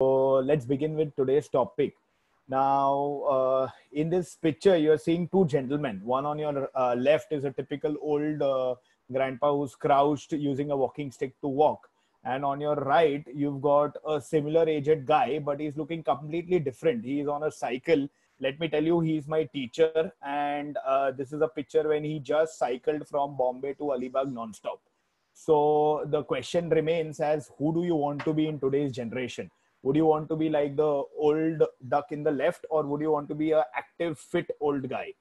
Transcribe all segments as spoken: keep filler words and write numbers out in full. So let's begin with today's topic. Now, uh, in this picture, you're seeing two gentlemen. One on your uh, left is a typical old uh, grandpa who's crouched using a walking stick to walk. And on your right, you've got a similar aged guy, but he's looking completely different. He's on a cycle. Let me tell you, he's my teacher. And uh, this is a picture when he just cycled from Bombay to Alibag nonstop. So the question remains as, who do you want to be in today's generation? Would you want to be like the old duck in the left, or would you want to be an active, fit old guy?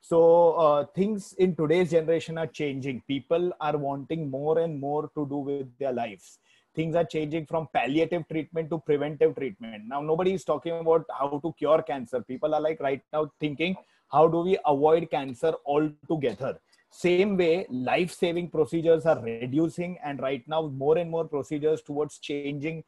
So uh, things in today's generation are changing. People are wanting more and more to do with their lives. Things are changing from palliative treatment to preventive treatment. Now, nobody is talking about how to cure cancer. People are like right now thinking, how do we avoid cancer altogether? Same way, life-saving procedures are reducing, and right now more and more procedures towards changing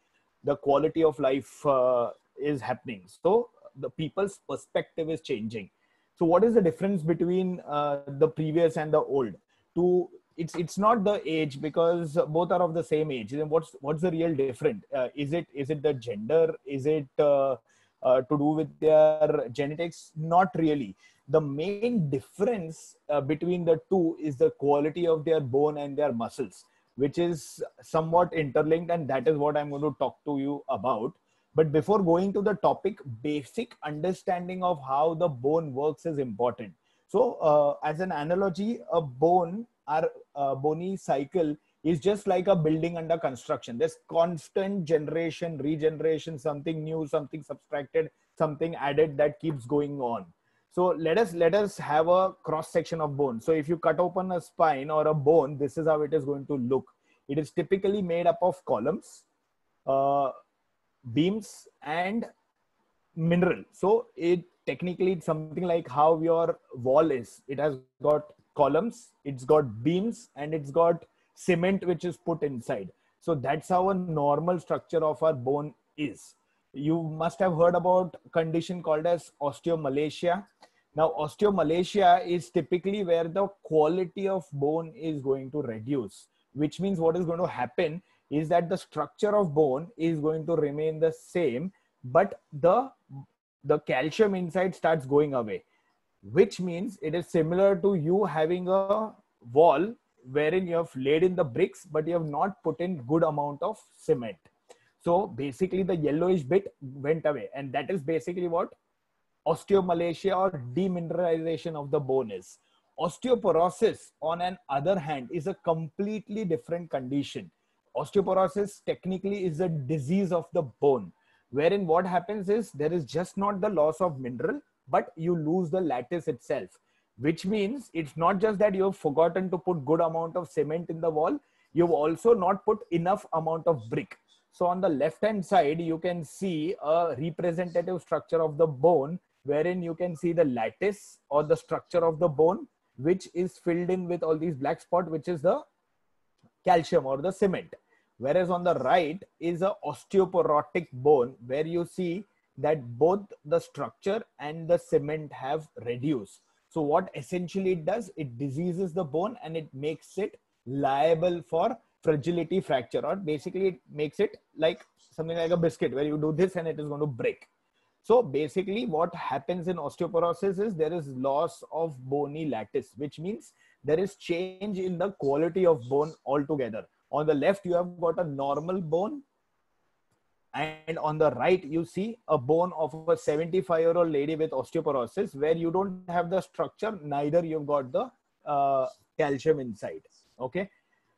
the quality of life uh, is happening. So the people's perspective is changing. So what is the difference between uh, the previous and the old? To it's it's not the age, because both are of the same age. Then what's what's the real difference? Uh, is it is it the gender? Is it uh, uh, to do with their genetics? Not really. The main difference uh, between the two is the quality of their bone and their muscles, which is somewhat interlinked, and that is what I'm going to talk to you about. But before going to the topic, basic understanding of how the bone works is important. So uh, as an analogy, a bone, our uh, bony cycle is just like a building under construction. There's constant generation, regeneration, something new, something subtracted, something added that keeps going on. So let us let us have a cross section of bone. So if you cut open a spine or a bone, this is how it is going to look. It is typically made up of columns, uh, beams, and mineral. So it technically it's something like how your wall is. It has got columns, it's got beams, and it's got cement which is put inside. So that's how a normal structure of our bone is. You must have heard about a condition called as osteomalacia. Now, osteomalacia is typically where the quality of bone is going to reduce, which means what is going to happen is that the structure of bone is going to remain the same, but the, the calcium inside starts going away, which means it is similar to you having a wall wherein you have laid in the bricks, but you have not put in good amount of cement. So basically the yellowish bit went away, and that is basically what osteomalacia or demineralization of the bone is. Osteoporosis, on an other hand, is a completely different condition. Osteoporosis technically is a disease of the bone, wherein what happens is there is just not the loss of mineral, but you lose the lattice itself, which means it's not just that you have forgotten to put good amount of cement in the wall, you've also not put enough amount of brick. So on the left hand side, you can see a representative structure of the bone, wherein you can see the lattice or the structure of the bone, which is filled in with all these black spots, which is the calcium or the cement. Whereas on the right is an osteoporotic bone, where you see that both the structure and the cement have reduced. So what essentially it does, it diseases the bone and it makes it liable for fragility fracture, or basically it makes it like something like a biscuit where you do this and it is going to break. So basically what happens in osteoporosis is there is loss of bony lattice, which means there is change in the quality of bone altogether. On the left, you have got a normal bone, and on the right, you see a bone of a seventy-five year old lady with osteoporosis, where you don't have the structure, neither you've got the uh, calcium inside. Okay.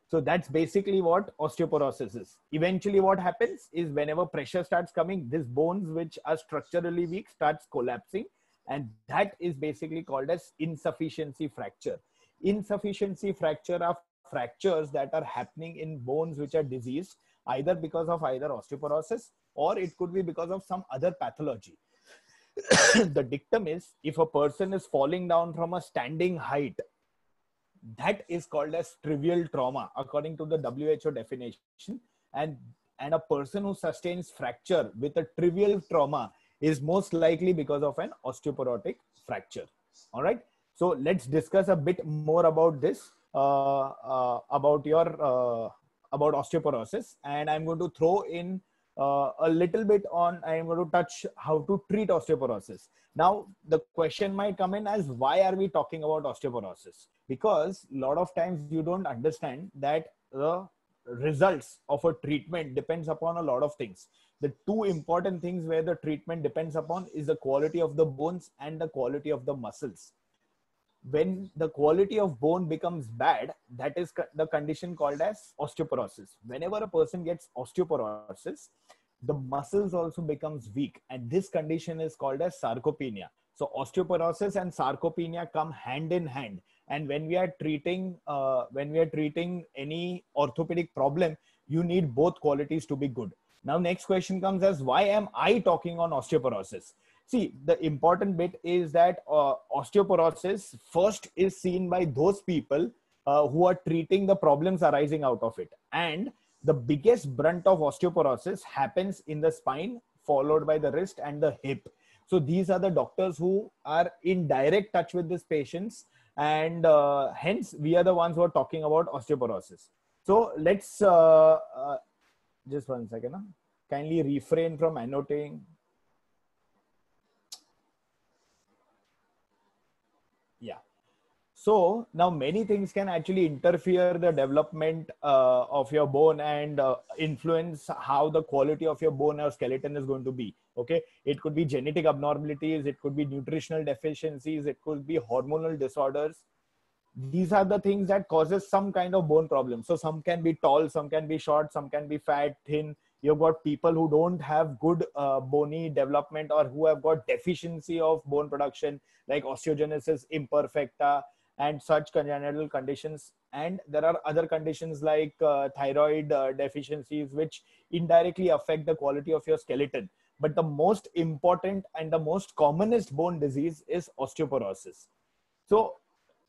So that's basically what osteoporosis is. Eventually what happens is whenever pressure starts coming, these bones which are structurally weak starts collapsing. And that is basically called as insufficiency fracture. Insufficiency fracture are fractures that are happening in bones which are diseased, either because of either osteoporosis or it could be because of some other pathology. The dictum is, if a person is falling down from a standing height, that is called as trivial trauma, according to the W H O definition. And, and a person who sustains fracture with a trivial trauma is most likely because of an osteoporotic fracture. All right. So let's discuss a bit more about this, uh, uh, about your, uh, about osteoporosis. And I'm going to throw in uh, a little bit on, I'm going to touch how to treat osteoporosis. Now, the question might come in as, why are we talking about osteoporosis? Because a lot of times you don't understand that the results of a treatment depends upon a lot of things. The two important things where the treatment depends upon is the quality of the bones and the quality of the muscles. When the quality of bone becomes bad, that is the condition called as osteoporosis. Whenever a person gets osteoporosis, the muscles also becomes weak, and this condition is called as sarcopenia. So osteoporosis and sarcopenia come hand in hand. And when we are treating, uh, when we are treating any orthopedic problem, you need both qualities to be good. Now, next question comes as, why am I talking on osteoporosis? See, the important bit is that uh, osteoporosis first is seen by those people uh, who are treating the problems arising out of it. And the biggest brunt of osteoporosis happens in the spine, followed by the wrist and the hip. So these are the doctors who are in direct touch with these patients. And uh, hence, we are the ones who are talking about osteoporosis. So let's, uh, uh, just one second, huh? Kindly refrain from annotating. Yeah. So now many things can actually interfere the development uh, of your bone and uh, influence how the quality of your bone or skeleton is going to be. Okay. It could be genetic abnormalities. It could be nutritional deficiencies. It could be hormonal disorders. These are the things that causes some kind of bone problem. So some can be tall, some can be short, some can be fat, thin. You've got people who don't have good uh, bony development or who have got deficiency of bone production, like osteogenesis imperfecta and such congenital conditions. And there are other conditions like uh, thyroid uh, deficiencies, which indirectly affect the quality of your skeleton. But the most important and the most commonest bone disease is osteoporosis. So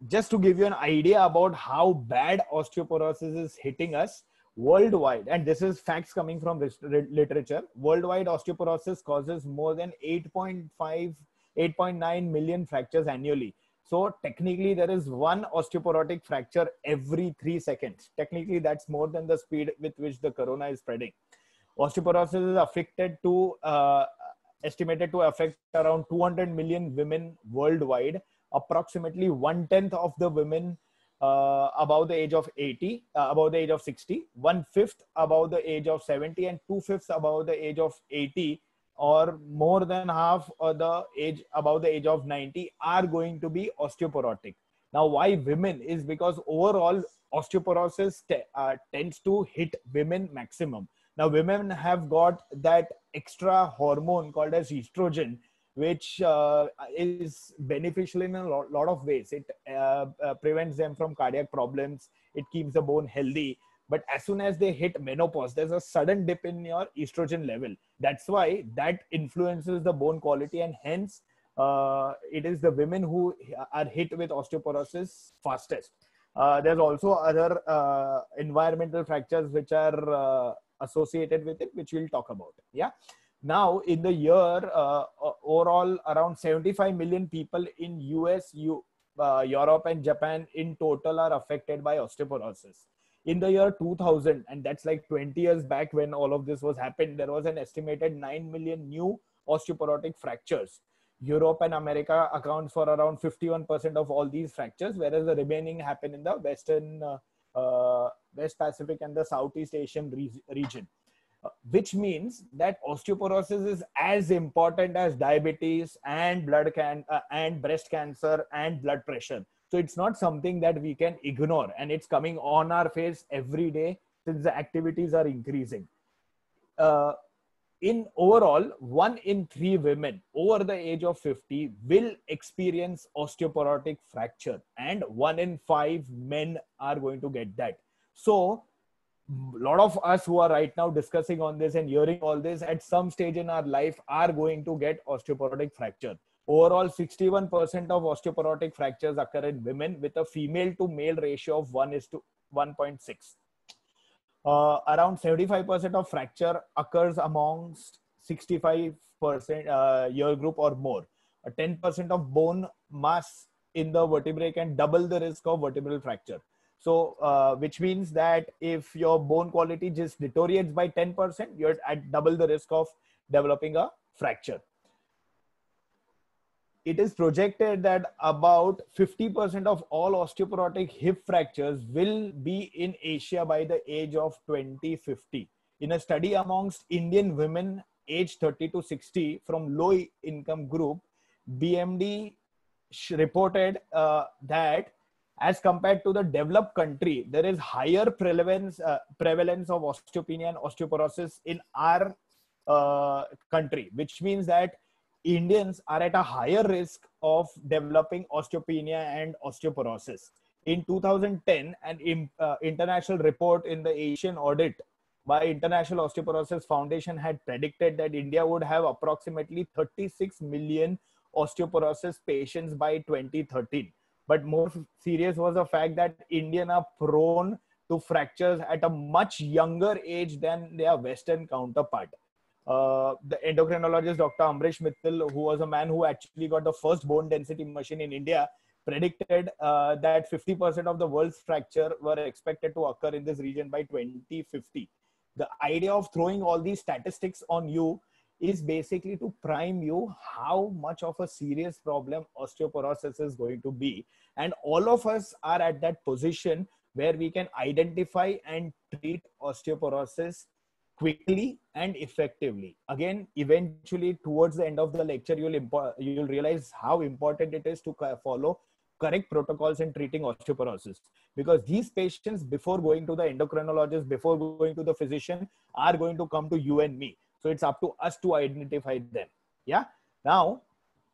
just to give you an idea about how bad osteoporosis is hitting us worldwide, and this is facts coming from this literature, worldwide osteoporosis causes more than eight point five, eight point nine million fractures annually. So technically there is one osteoporotic fracture every three seconds. Technically that's more than the speed with which the corona is spreading. Osteoporosis is affected to, uh, estimated to affect around two hundred million women worldwide. Approximately one tenth of the women uh, above the age of eighty, uh, above the age of sixty, one fifth above the age of seventy, and two fifths above the age of eighty, or more than half of the age above the age of ninety are going to be osteoporotic. Now, why women is because overall osteoporosis te uh, tends to hit women maximum. Now, women have got that extra hormone called as estrogen, which uh, is beneficial in a lot, lot of ways. It uh, uh, prevents them from cardiac problems. It keeps the bone healthy. But as soon as they hit menopause, there's a sudden dip in your estrogen level. That's why that influences the bone quality, and hence uh, it is the women who are hit with osteoporosis fastest. Uh, there's also other uh, environmental factors which are uh, associated with it, which we'll talk about. Yeah. Now, in the year, uh, overall, around seventy-five million people in U S, U, uh, Europe and Japan in total are affected by osteoporosis. In the year two thousand, and that's like twenty years back when all of this was happened, there was an estimated nine million new osteoporotic fractures. Europe and America accounts for around fifty-one percent of all these fractures, whereas the remaining happen in the Western, uh, uh, West Pacific and the Southeast Asian re region. Uh, which means that osteoporosis is as important as diabetes and blood can uh, and breast cancer and blood pressure. So it's not something that we can ignore, and it's coming on our face every day since the activities are increasing. Uh, in overall, one in three women over the age of fifty will experience osteoporotic fracture, and one in five men are going to get that. So a lot of us who are right now discussing on this and hearing all this at some stage in our life are going to get osteoporotic fracture. Overall, sixty-one percent of osteoporotic fractures occur in women with a female to male ratio of one is to one point six. Uh, around seventy-five percent of fracture occurs amongst sixty-five percent uh, year group or more. ten percent of bone mass in the vertebrae can double the risk of vertebral fracture. So uh, which means that if your bone quality just deteriorates by ten percent, you're at double the risk of developing a fracture. It is projected that about fifty percent of all osteoporotic hip fractures will be in Asia by the age of twenty fifty. In a study amongst Indian women aged thirty to sixty from low income group, B M D reported uh, that as compared to the developed country, there is higher prevalence, uh, prevalence of osteopenia and osteoporosis in our uh, country, which means that Indians are at a higher risk of developing osteopenia and osteoporosis. In two thousand ten, an uh, international report in the Asian audit by International Osteoporosis Foundation had predicted that India would have approximately thirty-six million osteoporosis patients by twenty thirteen. But more serious was the fact that Indians are prone to fractures at a much younger age than their Western counterpart. Uh, the endocrinologist Doctor Amrish Mithal, who was a man who actually got the first bone density machine in India, predicted uh, that fifty percent of the world's fracture were expected to occur in this region by twenty fifty. The idea of throwing all these statistics on you is basically to prime you how much of a serious problem osteoporosis is going to be. And all of us are at that position where we can identify and treat osteoporosis quickly and effectively. Again, eventually towards the end of the lecture, you'll, you'll realize how important it is to follow correct protocols in treating osteoporosis, because these patients, before going to the endocrinologist, before going to the physician, are going to come to you and me. So it's up to us to identify them. Yeah. Now,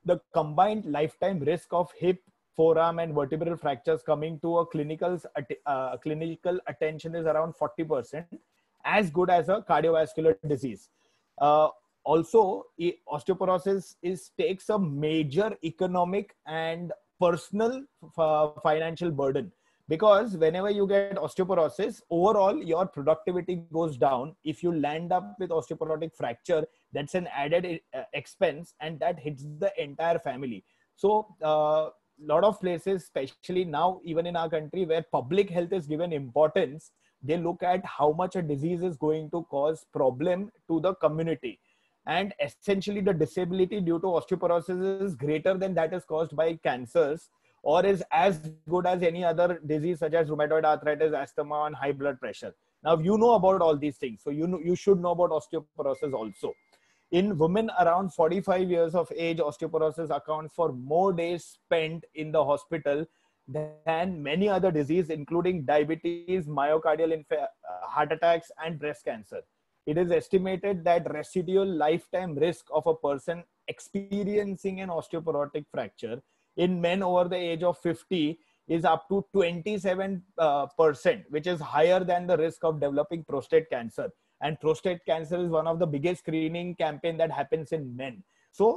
the combined lifetime risk of hip, forearm and vertebral fractures coming to a clinical, uh, clinical attention is around forty percent. As good as a cardiovascular disease. Uh, also, osteoporosis is, takes a major economic and personal uh, financial burden, because whenever you get osteoporosis, overall your productivity goes down. If you land up with osteoporotic fracture, that's an added uh, expense, and that hits the entire family. So a uh, lot of places, especially now, even in our country where public health is given importance, they look at how much a disease is going to cause problem to the community. And essentially the disability due to osteoporosis is greater than that is caused by cancers, or is as good as any other disease such as rheumatoid arthritis, asthma and high blood pressure. Now you know about all these things. So you know, you should know about osteoporosis also. In women around forty-five years of age, osteoporosis accounts for more days spent in the hospital than many other diseases, including diabetes, myocardial heart attacks, and breast cancer. It is estimated that residual lifetime risk of a person experiencing an osteoporotic fracture in men over the age of fifty is up to twenty-seven percent, uh, which is higher than the risk of developing prostate cancer. And prostate cancer is one of the biggest screening campaign that happens in men. So,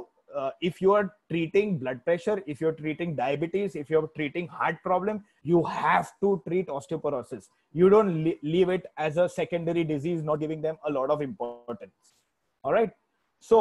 Uh, if you are treating blood pressure, if you're treating diabetes, if you're treating heart problem, you have to treat osteoporosis. You don't leave it as a secondary disease, not giving them a lot of importance. All right. So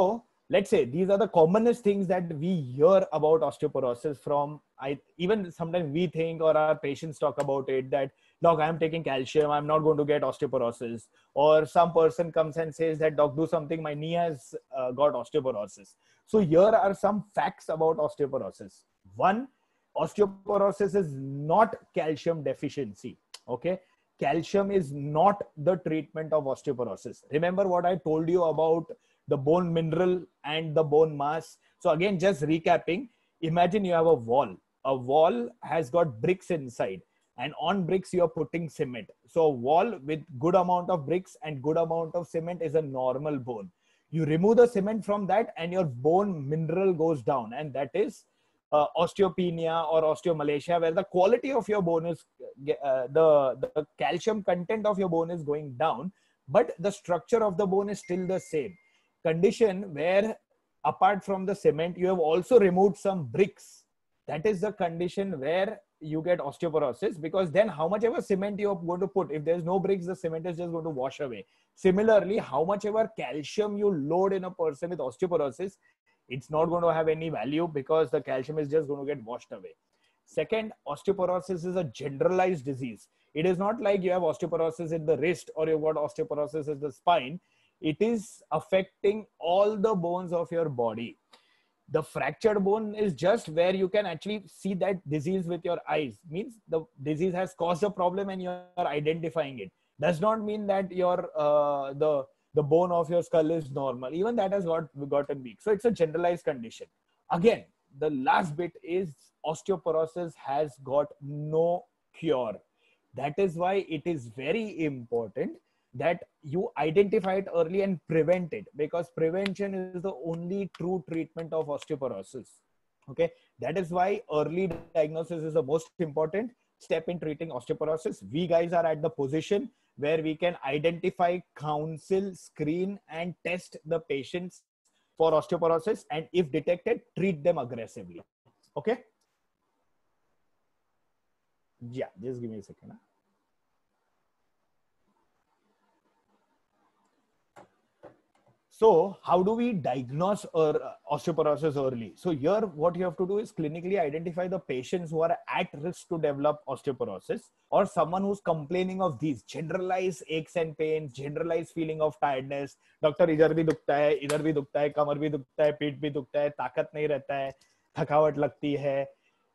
let's say these are the commonest things that we hear about osteoporosis from, I, even sometimes we think, or our patients talk about it, that doc, I'm taking calcium, I'm not going to get osteoporosis. Or some person comes and says that, doc, do something, my knee has uh, got osteoporosis. So here are some facts about osteoporosis. One, osteoporosis is not calcium deficiency. Okay. Calcium is not the treatment of osteoporosis. Remember what I told you about the bone mineral and the bone mass. So again, just recapping, imagine you have a wall. A wall has got bricks inside. And on bricks, you're putting cement. So a wall with good amount of bricks and good amount of cement is a normal bone. You remove the cement from that and your bone mineral goes down. And that is uh, osteopenia or osteomalacia, where the quality of your bone is, uh, the, the calcium content of your bone is going down, but the structure of the bone is still the same. Condition where apart from the cement, you have also removed some bricks. That is the condition where you get osteoporosis, because then how much ever cement you're going to put, if there's no bricks, the cement is just going to wash away. Similarly, how much ever calcium you load in a person with osteoporosis, it's not going to have any value because the calcium is just going to get washed away. Second, osteoporosis is a generalized disease. It is not like you have osteoporosis in the wrist or you've got osteoporosis in the spine. It is affecting all the bones of your body. The fractured bone is just where you can actually see that disease with your eyes. Means the disease has caused a problem and you are identifying it. Does not mean that your uh, the the bone of your skull is normal. Even that has got gotten weak. So it's a generalized condition. Again, the last bit is osteoporosis has got no cure. That is why it is very important that you identify it early and prevent it, because prevention is the only true treatment of osteoporosis. Okay, that is why early diagnosis is the most important step in treating osteoporosis. We guys are at the position where we can identify, counsel, screen, and test the patients for osteoporosis, and if detected, treat them aggressively. Okay? Yeah, just give me a second. So how do we diagnose osteoporosis early? So here what you have to do is clinically identify the patients who are at risk to develop osteoporosis, or someone who's complaining of these generalized aches and pains, generalized feeling of tiredness. Doctor, idhar bhi dukhta hai, idhar bhi dukhta hai, kamar bhi dukhta hai, peet bhi dukhta hai, taakat nahi rehta hai, thakawat lagti hai.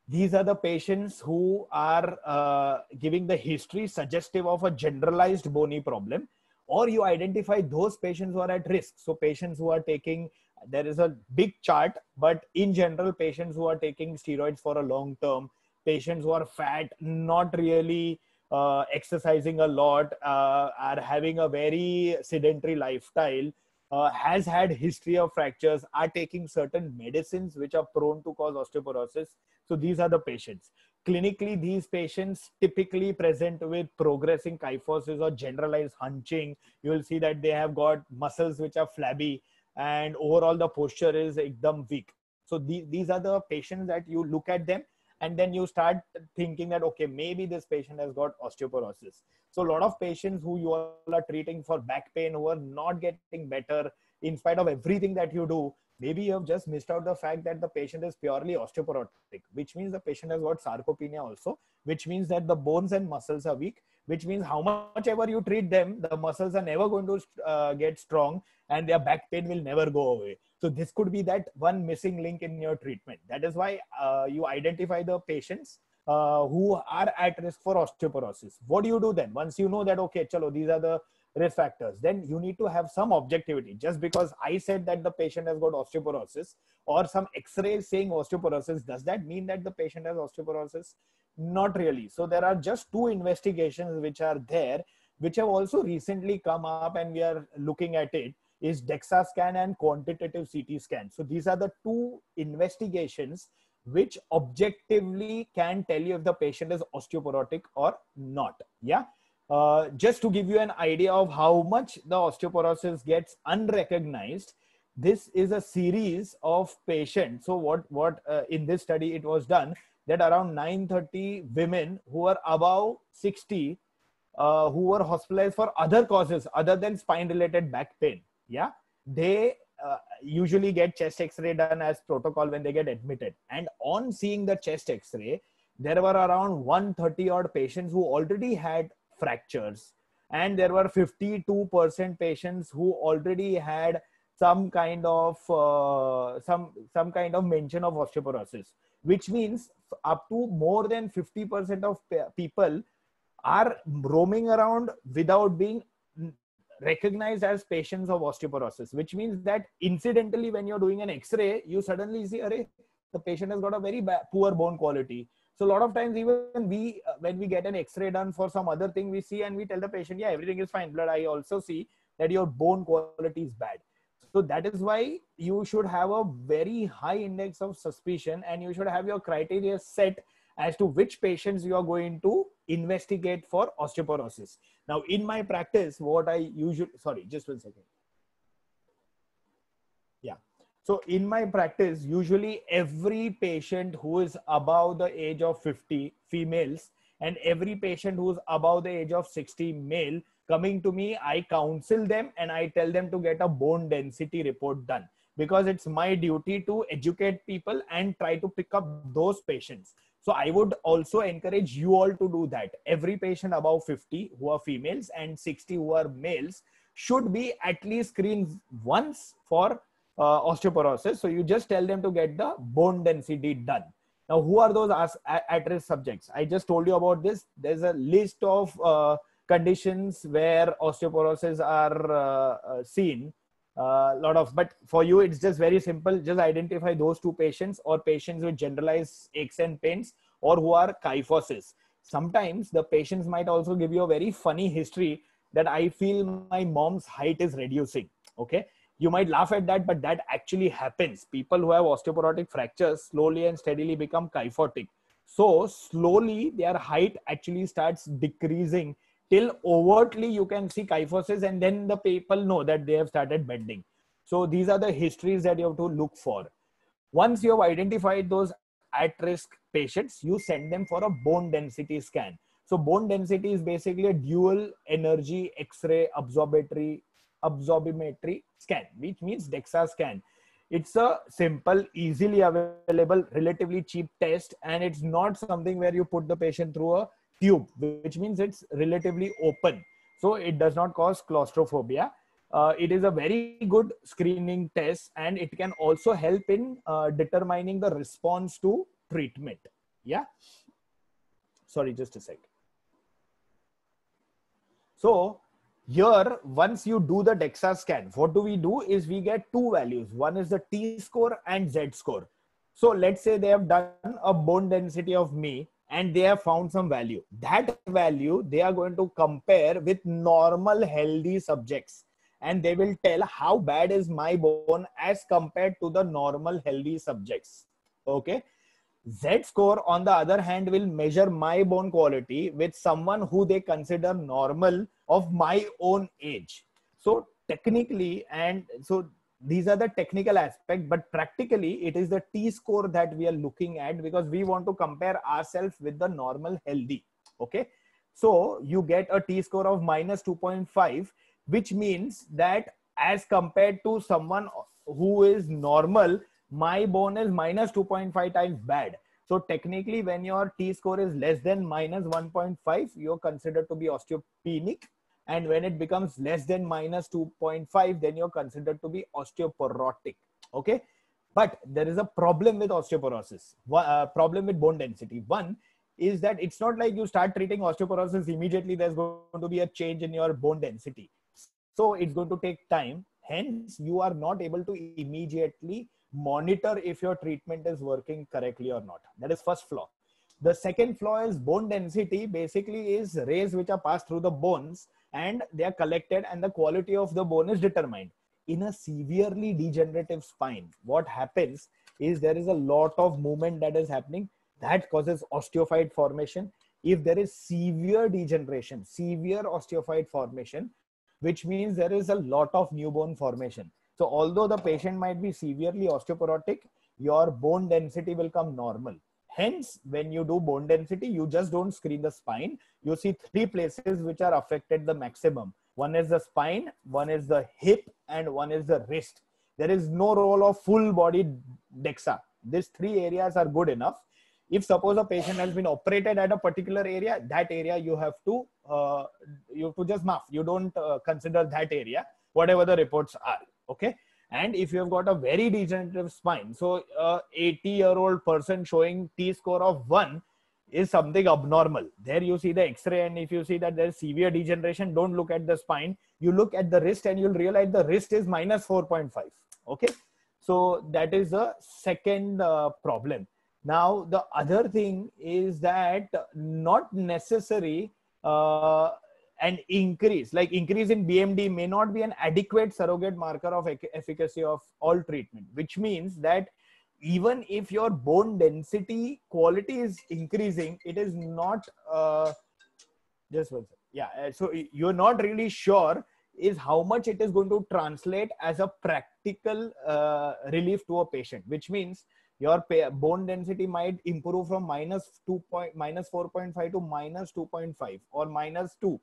These are the patients who are uh, giving the history suggestive of a generalized bony problem. Or you identify those patients who are at risk. So patients who are taking, there is a big chart, but in general, patients who are taking steroids for a long term, patients who are fat, not really uh, exercising a lot, uh, are having a very sedentary lifestyle, uh, has had history of fractures, are taking certain medicines which are prone to cause osteoporosis. So these are the patients. Clinically, these patients typically present with progressing kyphosis or generalized hunching. You will see that they have got muscles which are flabby and overall the posture is ekdam weak. So the, these are the patients that you look at them and then you start thinking that, okay, maybe this patient has got osteoporosis. So a lot of patients who you all are treating for back pain who are not getting better in spite of everything that you do, maybe you have just missed out the fact that the patient is purely osteoporotic, which means the patient has got sarcopenia also, which means that the bones and muscles are weak, which means how much ever you treat them, the muscles are never going to uh, get strong and their back pain will never go away. So this could be that one missing link in your treatment. That is why uh, you identify the patients uh, who are at risk for osteoporosis. What do you do then? Once you know that, okay, chalo, these are the risk factors, then you need to have some objectivity. Just because I said that the patient has got osteoporosis or some x-ray saying osteoporosis, does that mean that the patient has osteoporosis? Not really. So there are just two investigations which are there, which have also recently come up and we are looking at it, is DEXA scan and quantitative C T scan. So these are the two investigations which objectively can tell you if the patient is osteoporotic or not. Yeah. Uh, just to give you an idea of how much the osteoporosis gets unrecognized, this is a series of patients. So what, what uh, in this study it was done that around nine hundred thirty women who were above sixty uh, who were hospitalized for other causes other than spine related back pain. Yeah, they uh, usually get chest x-ray done as protocol when they get admitted, and on seeing the chest x-ray there were around one hundred thirty odd patients who already had fractures, and there were fifty-two percent patients who already had some kind of uh, some some kind of mention of osteoporosis, which means up to more than fifty percent of people are roaming around without being recognized as patients of osteoporosis, which means that incidentally when you're doing an x-ray you suddenly see, arey, the patient has got a very poor bone quality. So a lot of times even we, uh, when we get an x-ray done for some other thing, we see and we tell the patient, yeah, everything is fine. But I also see that your bone quality is bad. So that is why you should have a very high index of suspicion, and you should have your criteria set as to which patients you are going to investigate for osteoporosis. Now in my practice, what I usually, sorry, just one second. So in my practice, usually every patient who is above the age of fifty, females, and every patient who is above the age of sixty, male, coming to me, I counsel them and I tell them to get a bone density report done, because it's my duty to educate people and try to pick up those patients. So I would also encourage you all to do that. Every patient above fifty who are females and sixty who are males should be at least screened once for uh, osteoporosis. So you just tell them to get the bone density done. Now, who are those at-risk subjects? I just told you about this. There's a list of uh, conditions where osteoporosis are uh, seen. A uh, lot of, but for you, it's just very simple. Just identify those two patients or patients with generalized aches and pains or who are kyphosis. Sometimes the patients might also give you a very funny history that I feel my mom's height is reducing. Okay. You might laugh at that, but that actually happens. People who have osteoporotic fractures slowly and steadily become kyphotic. So slowly their height actually starts decreasing till overtly you can see kyphosis, and then the people know that they have started bending. So these are the histories that you have to look for. Once you have identified those at-risk patients, you send them for a bone density scan. So bone density is basically a dual energy X-ray absorbatory absorbimetry scan, which means DEXA scan. It's a simple, easily available, relatively cheap test, and it's not something where you put the patient through a tube, which means it's relatively open. So it does not cause claustrophobia. Uh, it is a very good screening test, and it can also help in uh, determining the response to treatment. Yeah. Sorry, just a sec. So here, once you do the DEXA scan, what do we do is we get two values. One is the T score and Z score. So let's say they have done a bone density of me, and they have found some value. That value they are going to compare with normal healthy subjects, and they will tell how bad is my bone as compared to the normal healthy subjects. Okay. Z score on the other hand will measure my bone quality with someone who they consider normal of my own age. So technically, and so these are the technical aspect, but practically it is the T score that we are looking at, because we want to compare ourselves with the normal healthy. Okay. So you get a T score of minus two point five, which means that as compared to someone who is normal, my bone is minus two point five times bad. So technically when your T score is less than minus one point five, you're considered to be osteopenic. And when it becomes less than minus two point five, then you're considered to be osteoporotic. Okay. But there is a problem with osteoporosis, uh, problem with bone density. One is that it's not like you start treating osteoporosis immediately, there's going to be a change in your bone density. So it's going to take time. Hence, you are not able to immediately monitor if your treatment is working correctly or not. That is first flaw. The second flaw is bone density basically is rays which are passed through the bones, and they are collected, and the quality of the bone is determined. In a severely degenerative spine, what happens is there is a lot of movement that is happening that causes osteophyte formation. If there is severe degeneration, severe osteophyte formation, which means there is a lot of new bone formation. So although the patient might be severely osteoporotic, your bone density will come normal. Hence, when you do bone density, you just don't screen the spine. You see three places which are affected the maximum. One is the spine, one is the hip, and one is the wrist. There is no role of full body DEXA. These three areas are good enough. If suppose a patient has been operated at a particular area, that area you have to, uh, you have to just mark. You don't uh, consider that area, whatever the reports are. Okay. And if you have got a very degenerative spine, so uh, eighty year old person showing T score of one is something abnormal. There you see the X-ray, and if you see that there is severe degeneration, don't look at the spine. You look at the wrist, and you'll realize the wrist is minus four point five. Okay. So that is the second uh, problem. Now, the other thing is that not necessary uh, an increase, like increase in B M D may not be an adequate surrogate marker of efficacy of all treatment, which means that even if your bone density quality is increasing, it is not, uh, just one second. Yeah, so you're not really sure is how much it is going to translate as a practical uh, relief to a patient, which means your bone density might improve from minus four point five to minus two point five or minus two.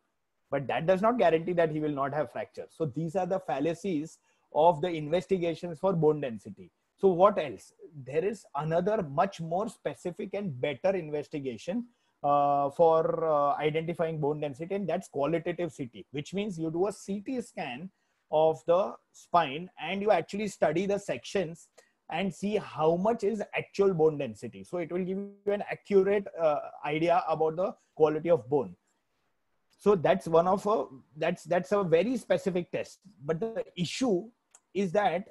But that does not guarantee that he will not have fracture. So these are the fallacies of the investigations for bone density. So what else? There is another much more specific and better investigation uh, for uh, identifying bone density, and that's qualitative C T, which means you do a C T scan of the spine and you actually study the sections and see how much is actual bone density. So it will give you an accurate uh, idea about the quality of bone. So that's one of a, that's, that's a very specific test. But the issue is that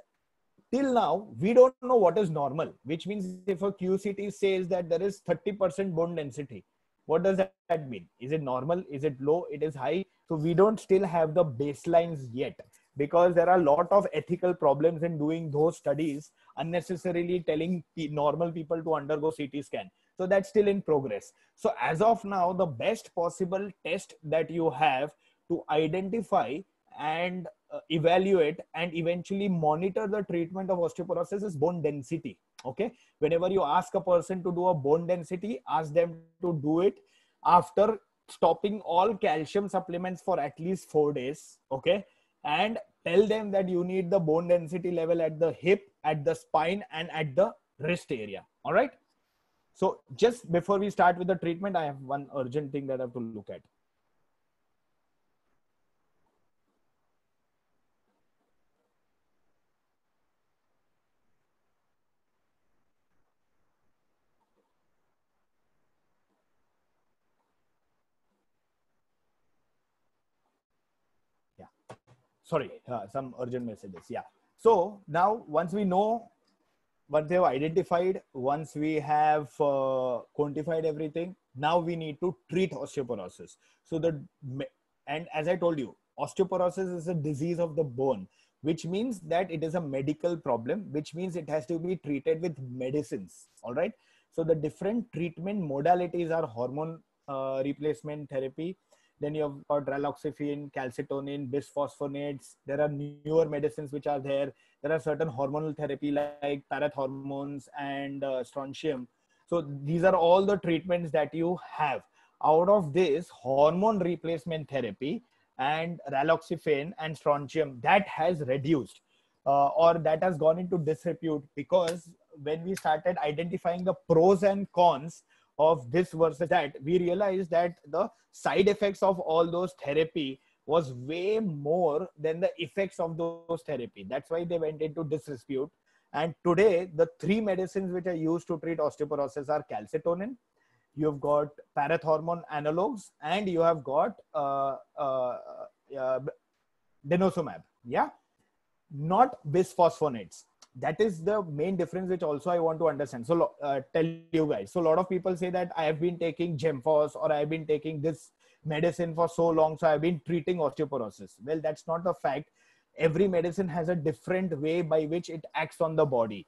till now, we don't know what is normal, which means if a Q C T says that there is thirty percent bone density, what does that mean? Is it normal? Is it low? It is high. So we don't still have the baselines yet, because there are a lot of ethical problems in doing those studies, unnecessarily telling normal people to undergo C T scan. So that's still in progress. So as of now, the best possible test that you have to identify and uh, evaluate and eventually monitor the treatment of osteoporosis is bone density. Okay. Whenever you ask a person to do a bone density, ask them to do it after stopping all calcium supplements for at least four days. Okay. And tell them that you need the bone density level at the hip, at the spine, and at the wrist area. All right. So just before we start with the treatment, I have one urgent thing that I have to look at. Sorry, uh, some urgent messages. Yeah. So now once we know, once they have identified, once we have uh, quantified everything, now we need to treat osteoporosis. So the, and as I told you, osteoporosis is a disease of the bone, which means that it is a medical problem, which means it has to be treated with medicines. All right. So the different treatment modalities are hormone uh, replacement therapy. Then you have got raloxifene, calcitonin, bisphosphonates. There are newer medicines which are there. There are certain hormonal therapy like parathormones and uh, strontium. So these are all the treatments that you have. Out of this, hormone replacement therapy and raloxifene and strontium, that has reduced uh, or that has gone into disrepute, because when we started identifying the pros and cons of this versus that, we realized that the side effects of all those therapy was way more than the effects of those therapy. That's why they went into disrepute. And today, the three medicines which are used to treat osteoporosis are calcitonin, you've got parathormone analogs, and you have got uh, uh, uh, denosumab. Yeah, not bisphosphonates. That is the main difference, which also I want to understand. So uh, tell you guys, so a lot of people say that I have been taking GemFOS or I've been taking this medicine for so long, so I've been treating osteoporosis. Well, that's not the fact. Every medicine has a different way by which it acts on the body.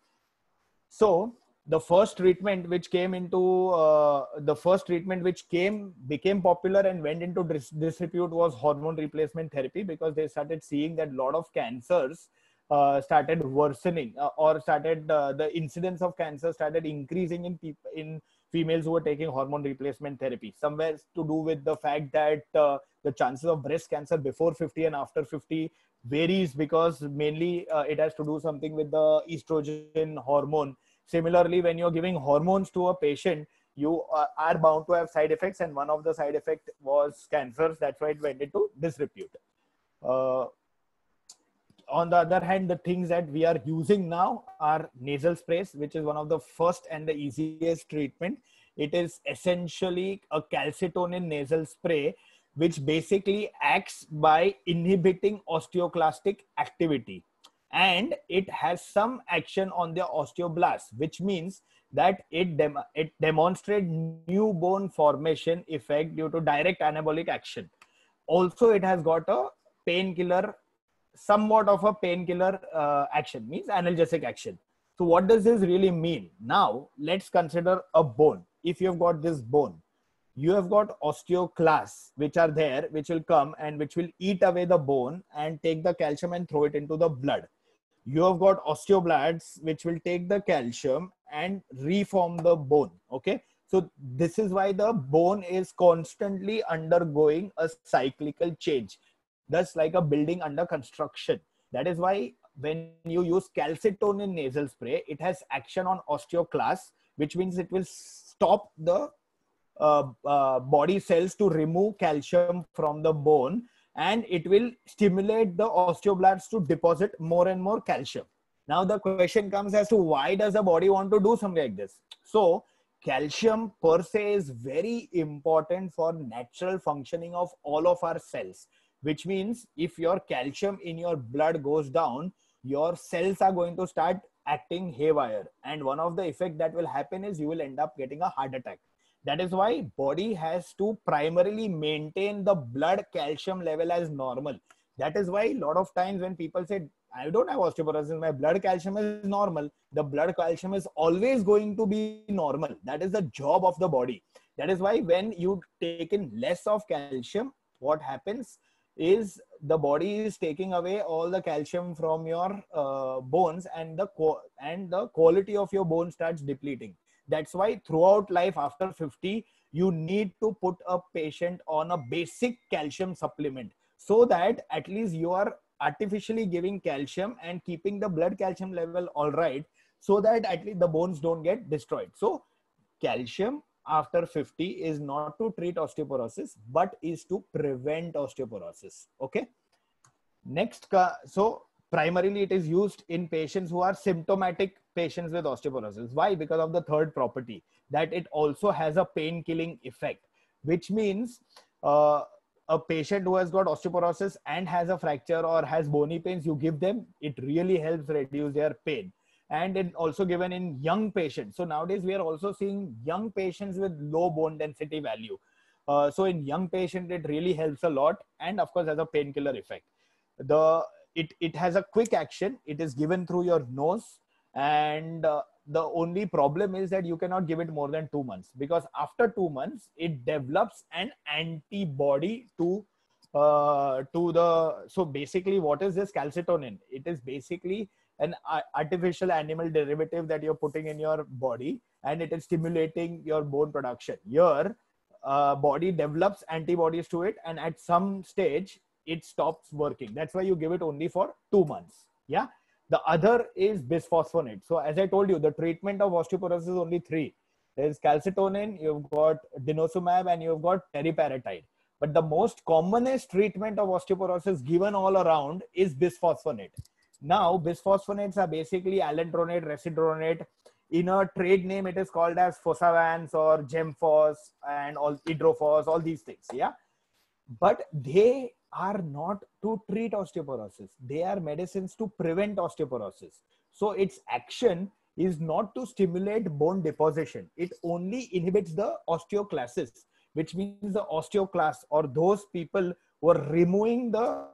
So the first treatment which came into, uh, the first treatment which came, became popular and went into dis disrepute was hormone replacement therapy, because they started seeing that a lot of cancers Uh, started worsening uh, or started uh, the incidence of cancer started increasing in people, in females who were taking hormone replacement therapy. Somewhere to do with the fact that uh, the chances of breast cancer before fifty and after fifty varies, because mainly uh, it has to do something with the estrogen hormone. Similarly, when you're giving hormones to a patient, you uh, are bound to have side effects, and one of the side effects was cancers. That's why it went into disrepute. Uh, On the other hand, the things that we are using now are nasal sprays, which is one of the first and the easiest treatment. It is essentially a calcitonin nasal spray, which basically acts by inhibiting osteoclastic activity. And it has some action on the osteoblasts, which means that it, dem it demonstrates new bone formation effect due to direct anabolic action. Also, it has got a painkiller, somewhat of a painkiller uh, action, means analgesic action. So what does this really mean? Now let's consider a bone. If you've got this bone, you have got osteoclasts which are there, which will come and which will eat away the bone and take the calcium and throw it into the blood. You have got osteoblasts which will take the calcium and reform the bone. Okay. So this is why the bone is constantly undergoing a cyclical change. Thus, like a building under construction. That is why when you use calcitonin nasal spray, it has action on osteoclasts, which means it will stop the uh, uh, body cells to remove calcium from the bone, and it will stimulate the osteoblasts to deposit more and more calcium. Now the question comes as to why does the body want to do something like this? So calcium per se is very important for natural functioning of all of our cells, which means if your calcium in your blood goes down, your cells are going to start acting haywire. And one of the effects that will happen is you will end up getting a heart attack. That is why body has to primarily maintain the blood calcium level as normal. That is why a lot of times when people say, I don't have osteoporosis, my blood calcium is normal, the blood calcium is always going to be normal. That is the job of the body. That is why when you take in less of calcium, what happens is the body is taking away all the calcium from your uh, bones, and the co and the quality of your bone starts depleting. That's why throughout life after fifty, you need to put a patient on a basic calcium supplement so that at least you are artificially giving calcium and keeping the blood calcium level all right, so that at least the bones don't get destroyed. So calcium after fifty is not to treat osteoporosis, but is to prevent osteoporosis. Okay. Next, so primarily it is used in patients who are symptomatic patients with osteoporosis. Why? Because of the third property, that it also has a pain killing effect, which means uh, a patient who has got osteoporosis and has a fracture or has bony pains, you give them, it really helps reduce their pain. And it also given in young patients. So nowadays we are also seeing young patients with low bone density value. Uh, so in young patients, it really helps a lot. And of course, has a painkiller effect. The, it, it has a quick action. It is given through your nose. And uh, the only problem is that you cannot give it more than two months. Because after two months, it develops an antibody to, uh, to the... So basically, what is this calcitonin? It is basically an artificial animal derivative that you're putting in your body, and it is stimulating your bone production. Your uh, body develops antibodies to it, and at some stage, it stops working. That's why you give it only for two months. Yeah. The other is bisphosphonate. So as I told you, the treatment of osteoporosis is only three. There's calcitonin, you've got denosumab, and you've got teriparatide. But the most commonest treatment of osteoporosis given all around is bisphosphonate. Now, bisphosphonates are basically alendronate, residronate. In a trade name, it is called as Fosavans or GemFOS and all hydrophos, all these things. Yeah. But they are not to treat osteoporosis. They are medicines to prevent osteoporosis. So its action is not to stimulate bone deposition. It only inhibits the osteoclasts, which means the osteoclasts or those people who are removing the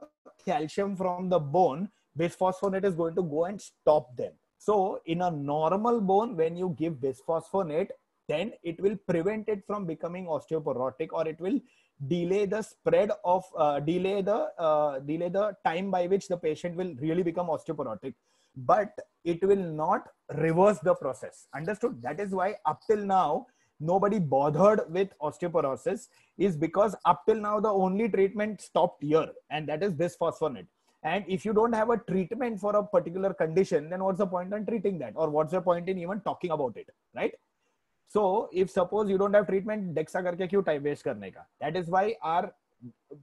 calcium from the bone, bisphosphonate is going to go and stop them. So in a normal bone, when you give bisphosphonate, then it will prevent it from becoming osteoporotic, or it will delay the spread of, uh, delay the uh, delay the time by which the patient will really become osteoporotic. But it will not reverse the process. Understood? That is why up till now, nobody bothered with osteoporosis, is because up till now, the only treatment stopped here, and that is bisphosphonate. And if you don't have a treatment for a particular condition, then what's the point in treating that? Or what's the point in even talking about it, right? So if suppose you don't have treatment, DEXA karke kyun time waste karne ka? That is why our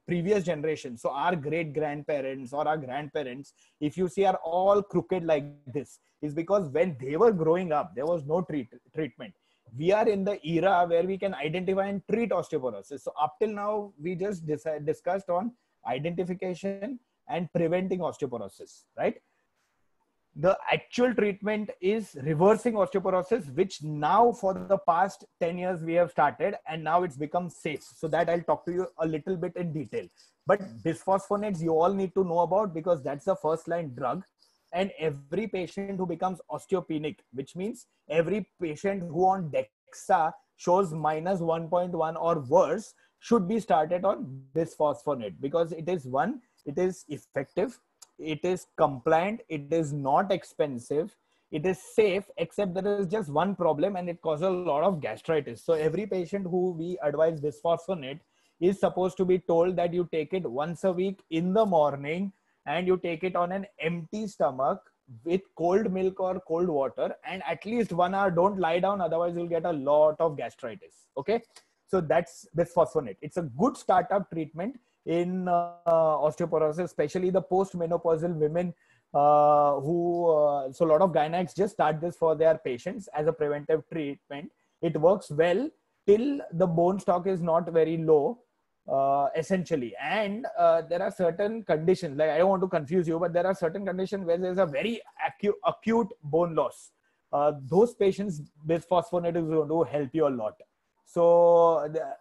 previous generation, so our great-grandparents or our grandparents, if you see, are all crooked like this. It's because when they were growing up, there was no treat treatment. We are in the era where we can identify and treat osteoporosis. So up till now, we just dis discussed on identification and preventing osteoporosis, right? The actual treatment is reversing osteoporosis, which now for the past ten years we have started, and now it's become safe. So that I'll talk to you a little bit in detail. But bisphosphonates you all need to know about, because that's the first line drug. And every patient who becomes osteopenic, which means every patient who on DEXA shows minus one point one or worse, should be started on bisphosphonate, because it is one, it is effective, it is compliant, it is not expensive, it is safe, except there is just one problem, and it causes a lot of gastritis. So every patient who we advise bisphosphonates is supposed to be told that you take it once a week in the morning, and you take it on an empty stomach with cold milk or cold water, and at least one hour. Don't lie down, otherwise you'll get a lot of gastritis. Okay, so that's bisphosphonate. It's a good startup treatment in uh, osteoporosis, especially the postmenopausal women uh, who. Uh, so a lot of gynacs just start this for their patients as a preventive treatment. It works well till the bone stock is not very low. Uh, essentially, and uh, there are certain conditions, like I don't want to confuse you, but there are certain conditions where there's a very acu acute bone loss. Uh, those patients, bisphosphonate is going to help you a lot. So the,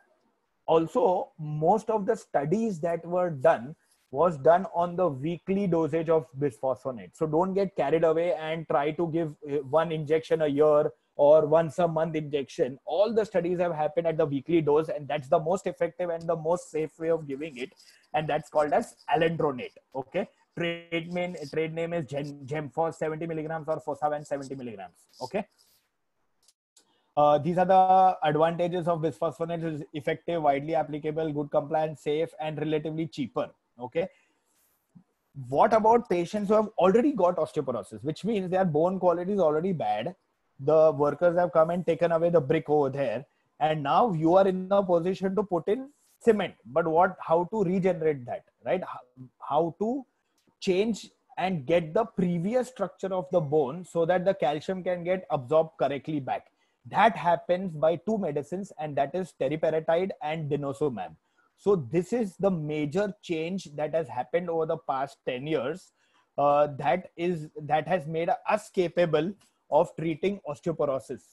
also most of the studies that were done was done on the weekly dosage of bisphosphonate. So don't get carried away and try to give one injection a year or once a month injection. All the studies have happened at the weekly dose, and that's the most effective and the most safe way of giving it, and that's called as alendronate. Okay, trade name trade name is GemFOS seventy milligrams or Fosavans seventy milligrams. Okay, uh, these are the advantages of bisphosphonate. It is effective, widely applicable, good compliance, safe, and relatively cheaper. Okay. What about patients who have already got osteoporosis, which means their bone quality is already bad? The workers have come and taken away the brick over there, and now you are in a position to put in cement. But what? How to regenerate that? Right? How, how to change and get the previous structure of the bone so that the calcium can get absorbed correctly back? That happens by two medicines, and that is teriparatide and denosumab. So this is the major change that has happened over the past ten years. Uh, that is that has made us capable of treating osteoporosis,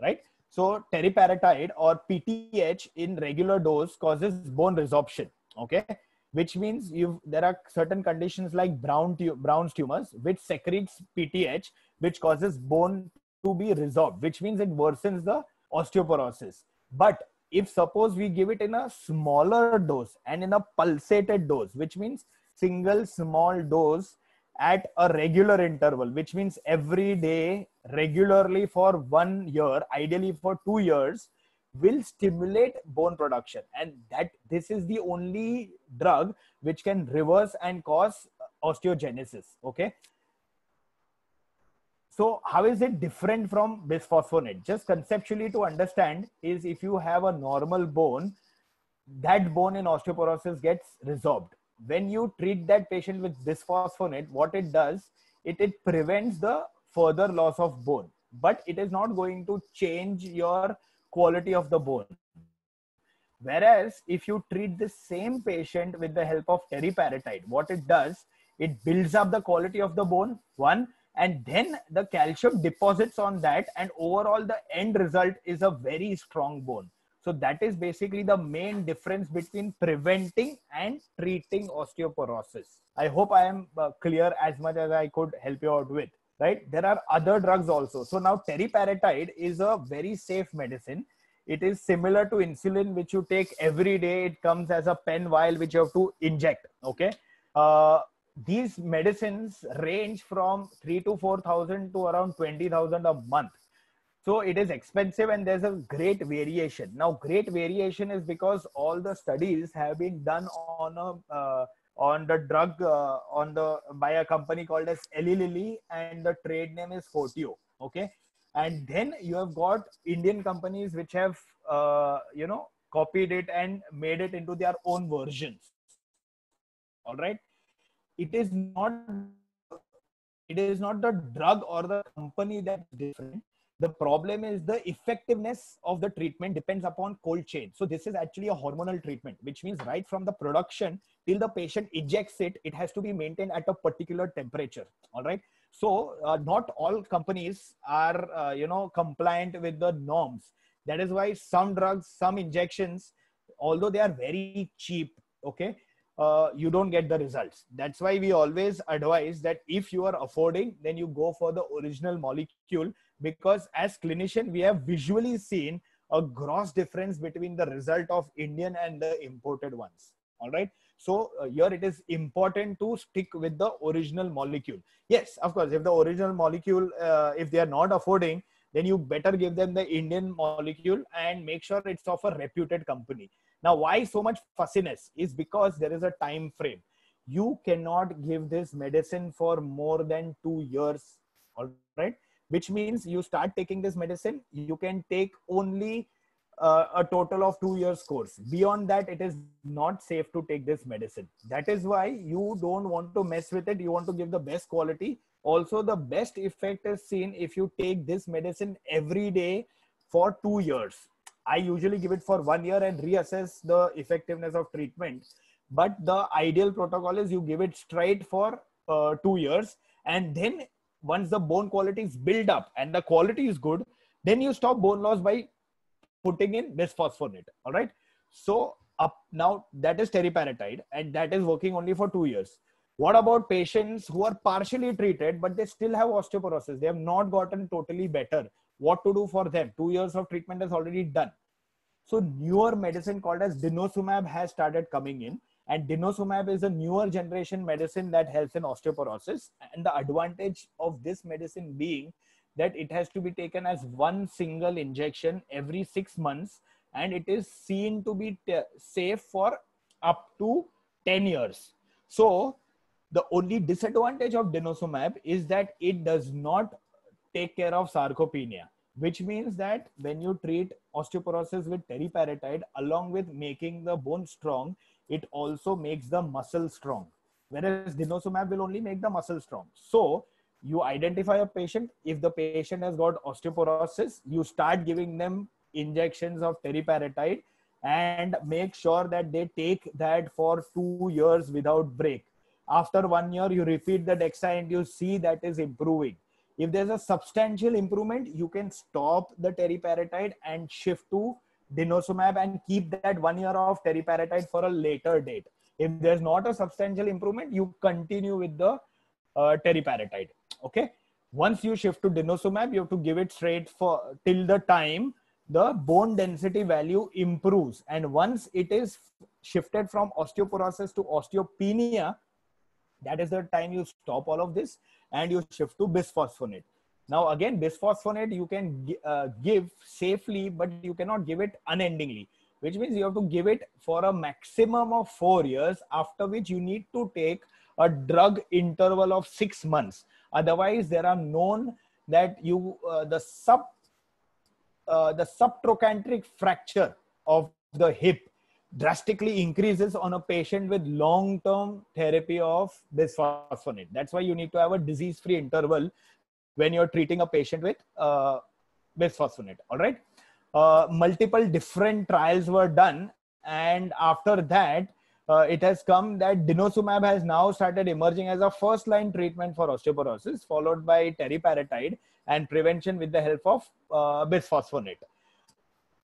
right? So teriparatide or P T H in regular dose causes bone resorption. Okay, which means you there are certain conditions like brown tu brown tumors which secretes P T H, which causes bone to be resorbed, which means it worsens the osteoporosis. But if suppose we give it in a smaller dose and in a pulsated dose, which means single small dose at a regular interval, which means every day regularly for one year, ideally for two years, will stimulate bone production. And that this is the only drug which can reverse and cause osteogenesis. Okay, so how is it different from bisphosphonate? Just conceptually to understand is, if you have a normal bone, that bone in osteoporosis gets resorbed. When you treat that patient with bisphosphonate, what it does, it it prevents the further loss of bone, but it is not going to change your quality of the bone. Whereas if you treat the same patient with the help of teriparatide, what it does, it builds up the quality of the bone, one, and then the calcium deposits on that, and overall the end result is a very strong bone. So that is basically the main difference between preventing and treating osteoporosis. I hope I am uh, clear as much as I could help you out with, right? There are other drugs also. So now teriparatide is a very safe medicine. It is similar to insulin, which you take every day. It comes as a pen vial, which you have to inject. Okay. Uh, these medicines range from three to four thousand to around twenty thousand a month. So it is expensive, and there's a great variation. Now, great variation is because all the studies have been done on a uh, on the drug uh, on the by a company called as Eli Lilly, and the trade name is Forteo. Okay, and then you have got Indian companies which have uh, you know copied it and made it into their own versions. All right, it is not it is not the drug or the company that's different. The problem is the effectiveness of the treatment depends upon cold chain. So this is actually a hormonal treatment, which means right from the production till the patient injects it, it has to be maintained at a particular temperature. All right. So uh, not all companies are, uh, you know, compliant with the norms. That is why some drugs, some injections, although they are very cheap, okay, uh, you don't get the results. That's why we always advise that if you are affording, then you go for the original molecule. Because as clinician, we have visually seen a gross difference between the result of Indian and the imported ones. All right. So uh, here it is important to stick with the original molecule. Yes, of course, if the original molecule, uh, if they are not affording, then you better give them the Indian molecule and make sure it's of a reputed company. Now, why so much fussiness is because there is a time frame. you cannot give this medicine for more than two years, all right? Which means you start taking this medicine, you can take only uh, a total of two years course. Beyond that, it is not safe to take this medicine. That is why you don't want to mess with it. You want to give the best quality. Also, the best effect is seen if you take this medicine every day for two years. I usually give it for one year and reassess the effectiveness of treatment. But the ideal protocol is you give it straight for uh, two years. And then once the bone quality is built up and the quality is good, then you stop bone loss by putting in bisphosphonate. All right. So up now that is teriparatide and that is working only for two years. What about patients who are partially treated, but they still have osteoporosis? They have not gotten totally better. What to do for them? Two years of treatment is already done. So newer medicine called as denosumab has started coming in. And denosumab is a newer generation medicine that helps in osteoporosis. And the advantage of this medicine being that it has to be taken as one single injection every six months. And it is seen to be safe for up to ten years. So the only disadvantage of denosumab is that it does not take care of sarcopenia, which means that when you treat osteoporosis with teriparatide, along with making the bone strong, it also makes the muscle strong, whereas denosumab will only make the muscle strong. So you identify a patient. If the patient has got osteoporosis, you start giving them injections of teriparatide and make sure that they take that for two years without break. After one year, you repeat the DEXA and you see that is improving. If there's a substantial improvement, you can stop the teriparatide and shift to denosumab and keep that one year of teriparatide for a later date. If there's not a substantial improvement, you continue with the uh, teriparatide. Okay. Once you shift to denosumab, you have to give it straight for till the time the bone density value improves. And once it is shifted from osteoporosis to osteopenia, that is the time you stop all of this and you shift to bisphosphonate. Now, again, bisphosphonate you can uh, give safely, but you cannot give it unendingly, which means you have to give it for a maximum of four years, after which you need to take a drug interval of six months. Otherwise, there are known that you, uh, the, sub, uh, the subtrochanteric fracture of the hip drastically increases on a patient with long-term therapy of bisphosphonate. That's why you need to have a disease-free interval when you're treating a patient with uh, bisphosphonate, all right? Uh, multiple different trials were done. And after that, uh, it has come that denosumab has now started emerging as a first-line treatment for osteoporosis, followed by teriparatide and prevention with the help of uh, bisphosphonate.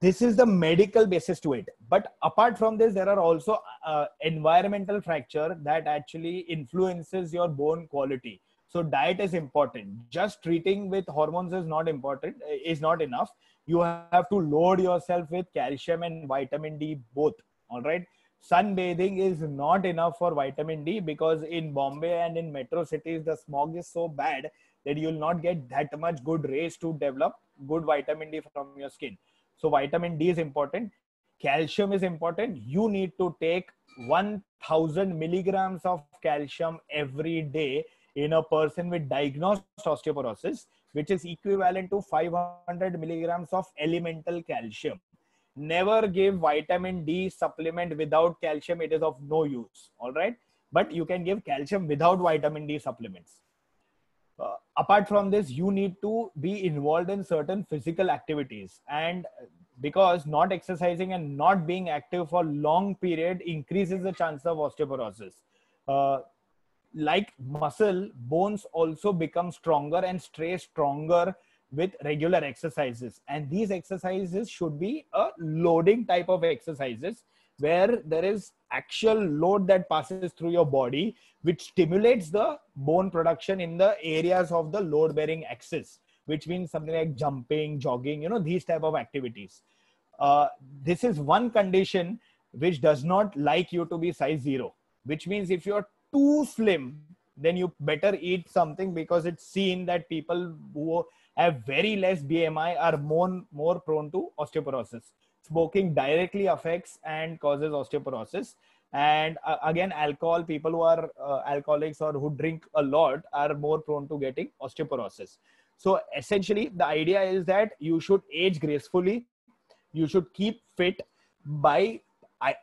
This is the medical basis to it. But apart from this, there are also uh, environmental fracture that actually influences your bone quality. So diet is important. Just treating with hormones is not important, is not enough. You have to load yourself with calcium and vitamin D both. All right. Sunbathing is not enough for vitamin D because in Bombay and in metro cities, the smog is so bad that you will not get that much good rays to develop good vitamin D from your skin. So vitamin D is important. Calcium is important. You need to take one thousand milligrams of calcium every day in a person with diagnosed osteoporosis, which is equivalent to five hundred milligrams of elemental calcium. Never give vitamin D supplement without calcium. It is of no use, all right? But you can give calcium without vitamin D supplements. Uh, apart from this, you need to be involved in certain physical activities. And because not exercising and not being active for long period increases the chance of osteoporosis. Uh, Like muscle, bones also become stronger and stay stronger with regular exercises. And these exercises should be a loading type of exercises where there is actual load that passes through your body, which stimulates the bone production in the areas of the load bearing axis, which means something like jumping, jogging, you know, these type of activities. Uh, this is one condition which does not like you to be size zero, which means if you're too slim, then you better eat something because it's seen that people who have very less B M I are more, more prone to osteoporosis. Smoking directly affects and causes osteoporosis. And uh, again, alcohol, people who are uh, alcoholics or who drink a lot are more prone to getting osteoporosis. So essentially, the idea is that you should age gracefully. You should keep fit by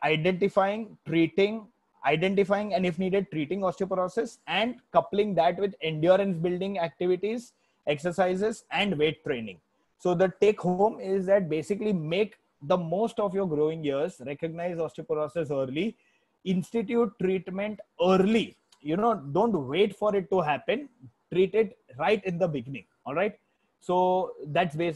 identifying, treating, identifying, and if needed, treating osteoporosis, and coupling that with endurance building activities, exercises, and weight training. So the take home is that basically make the most of your growing years, recognize osteoporosis early, institute treatment early. You know, don't wait for it to happen. Treat it right in the beginning. All right. So that's basically.